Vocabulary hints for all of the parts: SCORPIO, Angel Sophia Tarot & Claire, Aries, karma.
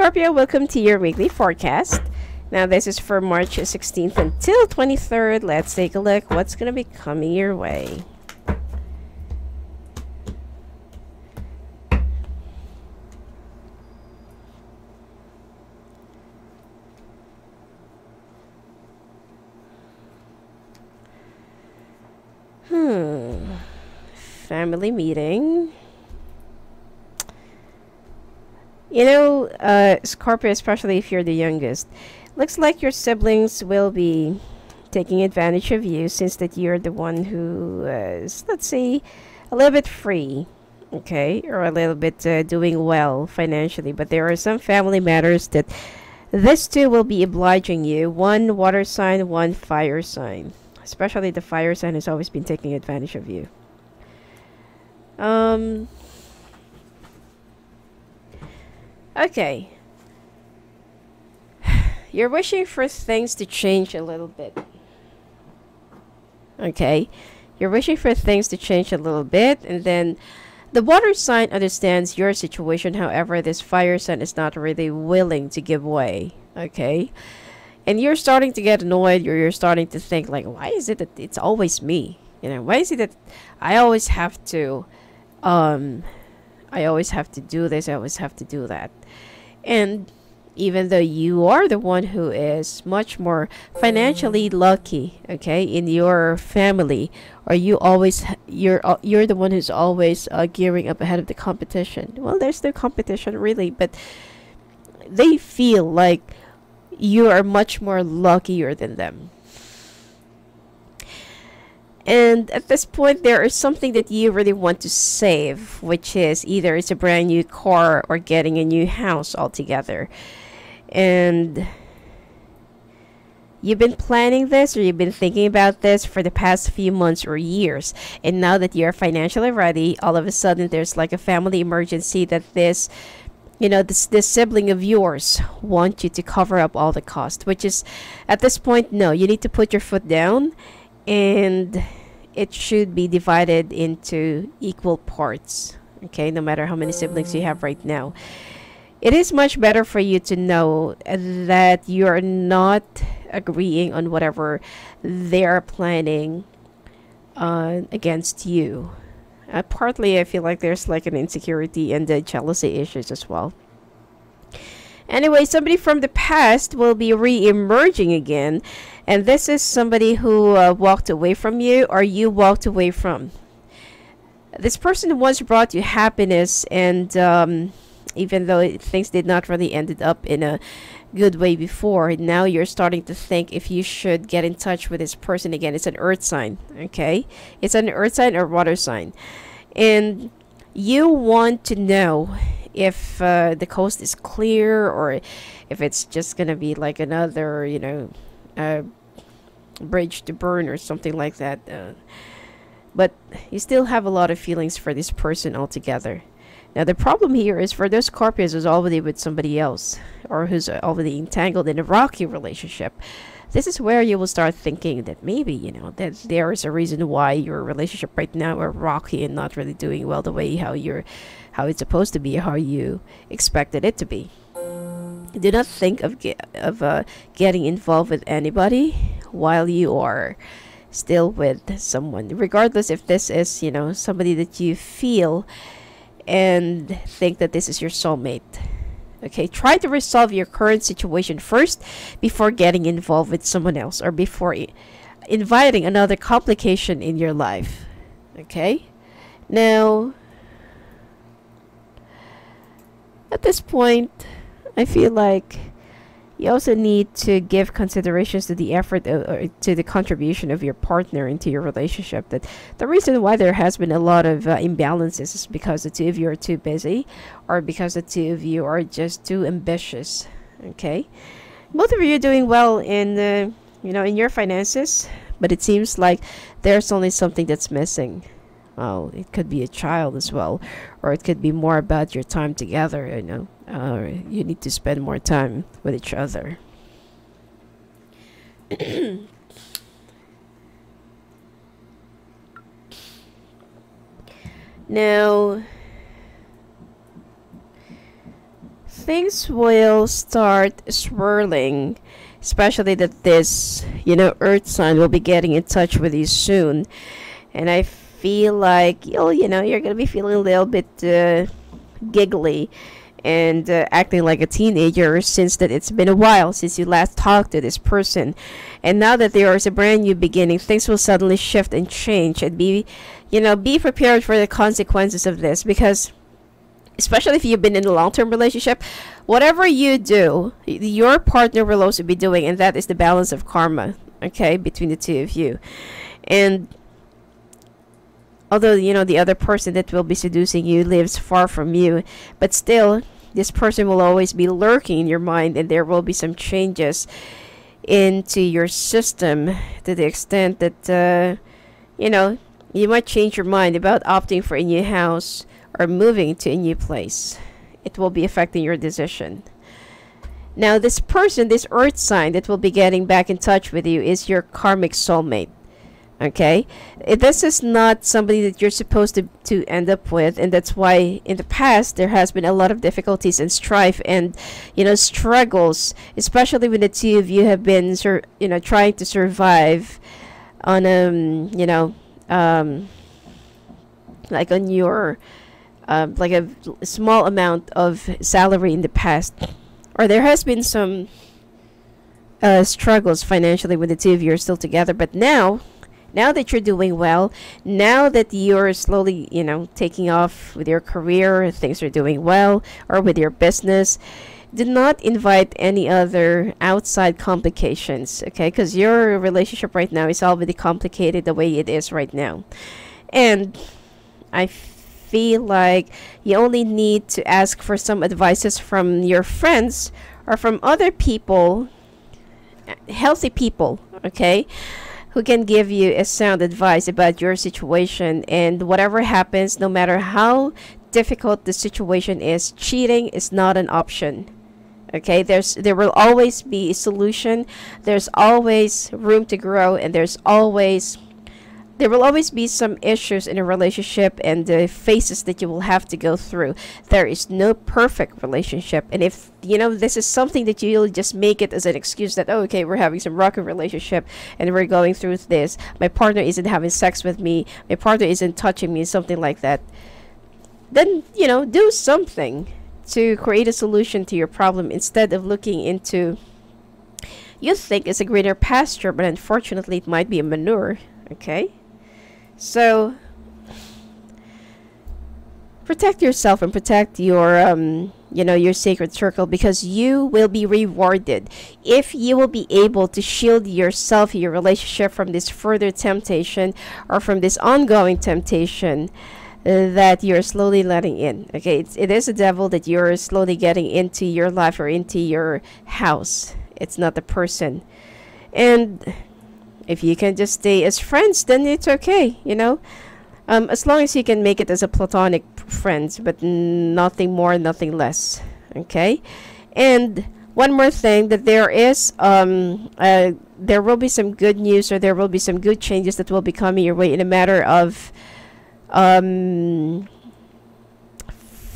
Scorpio, welcome to your weekly forecast. Now this is for March 16th until 23rd. Let's take a look what's going to be coming your way. Family meeting. You know, Scorpio, especially if you're the youngest, looks like your siblings will be taking advantage of you, since that you're the one who is, let's say, a little bit free, okay, or a little bit doing well financially. But there are some family matters that this too will be obliging you. One water sign, one fire sign. Especially the fire sign has always been taking advantage of you. Okay. You're wishing for things to change a little bit. Okay. You're wishing for things to change a little bit. And then the water sign understands your situation. However, this fire sign is not really willing to give way. Okay. And you're starting to get annoyed, or you're starting to think like, why is it that it's always me? You know, why is it that I always have to do this, I always have to do that? And even though you are the one who is much more financially lucky, okay, in your family, or you always you're the one who's always gearing up ahead of the competition. Well, there's no competition really, but they feel like you are much more luckier than them. And at this point, there is something that you really want to save, which is either it's a brand new car or getting a new house altogether. And you've been planning this, or you've been thinking about this for the past few months or years. And now that you're financially ready, all of a sudden there's like a family emergency that this, you know, this sibling of yours wants you to cover up all the cost, which is, at this point, no, you need to put your foot down, and it should be divided into equal parts, okay, no matter how many siblings you have right now. It is much better for you to know that you're not agreeing on whatever they're planning against you. Partly, I feel like there's like an insecurity and the jealousy issues as well. Anyway, somebody from the past will be re-emerging again. And this is somebody who walked away from you, or you walked away from. This person once brought you happiness, and even though things did not really ended up in a good way before, now you're starting to think if you should get in touch with this person again. It's an earth sign, okay? It's an earth sign or water sign. And you want to know if the coast is clear, or if it's just going to be like another, you know, bridge to burn or something like that. But you still have a lot of feelings for this person altogether. Now, the problem here is for those Scorpios who's already with somebody else, or who's already entangled in a rocky relationship. This is where you will start thinking that maybe, you know, that there is a reason why your relationship right now are rocky and not really doing well the way how it's supposed to be, how you expected it to be. Do not think of getting involved with anybody while you are still with someone, regardless if this is, you know, somebody that you feel and think that this is your soulmate. Okay, try to resolve your current situation first before getting involved with someone else, or before inviting another complication in your life. Okay, now at this point, I feel like you also need to give considerations to the effort or to the contribution of your partner into your relationship. That the reason why there has been a lot of imbalances is because the two of you are too busy, or because the two of you are just too ambitious. Okay, both of you are doing well in you know, in your finances, but it seems like there's only something that's missing. Well, it could be a child as well, or it could be more about your time together. You know, you need to spend more time with each other. Now, things will start swirling, especially that this, you know, earth sign will be getting in touch with you soon. And I feel like you'll, you know, you're gonna be feeling a little bit giggly and acting like a teenager, since that it's been a while since you last talked to this person. And now that there is a brand new beginning, things will suddenly shift and change, and be, you know, be prepared for the consequences of this, because especially if you've been in a long-term relationship, whatever you do, your partner will also be doing, and that is the balance of karma, okay, between the two of you. And although, you know, the other person that will be seducing you lives far from you, but still, this person will always be lurking in your mind, and there will be some changes into your system to the extent that, you know, you might change your mind about opting for a new house or moving to a new place. It will be affecting your decision. Now, this person, this earth sign that will be getting back in touch with you, is your karmic soulmate. Okay, this is not somebody that you're supposed to end up with, and that's why in the past there has been a lot of difficulties and strife and, you know, struggles, especially when the two of you have been, you know, trying to survive on you know, like on your like a small amount of salary in the past, or there has been some struggles financially when the two of you are still together. But now that you're doing well, now that you're slowly, you know, taking off with your career, things are doing well, or with your business, do not invite any other outside complications, okay? Because your relationship right now is already complicated the way it is right now. And I feel like you only need to ask for some advices from your friends or from other people, healthy people, okay? Who can give you a sound advice about your situation. And whatever happens, no matter how difficult the situation is, cheating is not an option. Okay, there will always be a solution. There's always room to grow, and there will always be some issues in a relationship and the phases that you will have to go through. There is no perfect relationship. And if, you know, this is something that you'll just make it as an excuse that, oh, okay, we're having some rocky relationship and we're going through this. My partner isn't having sex with me. My partner isn't touching me, something like that. Then, you know, do something to create a solution to your problem instead of looking into, you think it's a greener pasture, but unfortunately it might be a manure, okay? So, protect yourself and protect your, you know, your sacred circle, because you will be rewarded if you will be able to shield yourself, your relationship, from this further temptation or from this ongoing temptation that you're slowly letting in. Okay, it is a devil that you're slowly getting into your life or into your house. It's not the person. And if you can just stay as friends, then it's okay, you know. As long as you can make it as a platonic friends, but nothing more, nothing less, okay? And one more thing, that there is, there will be some good news, or there will be some good changes that will be coming your way in a matter of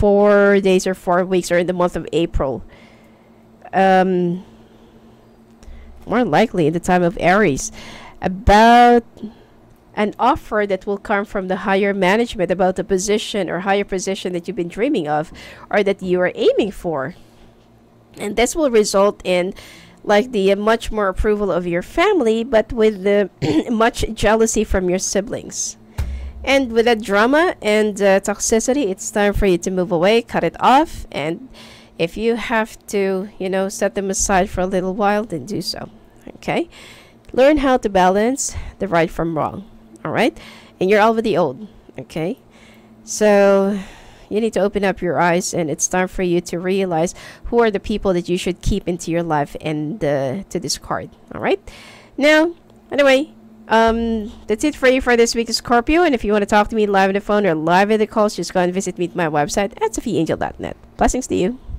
4 days or 4 weeks, or in the month of April. More likely in the time of Aries, about an offer that will come from the higher management about the position or higher position that you've been dreaming of, or that you are aiming for. And this will result in like the much more approval of your family, but with the much jealousy from your siblings. And with that drama and toxicity, it's time for you to move away, cut it off, and if you have to, you know, set them aside for a little while, then do so, okay? Learn how to balance the right from wrong, all right? And you're already old, okay? So you need to open up your eyes, and it's time for you to realize who are the people that you should keep into your life and to discard, all right? Now, anyway, that's it for you for this week, Scorpio. And if you want to talk to me live on the phone or live in the calls, just go and visit me at my website at sophiaangel.net. Blessings to you.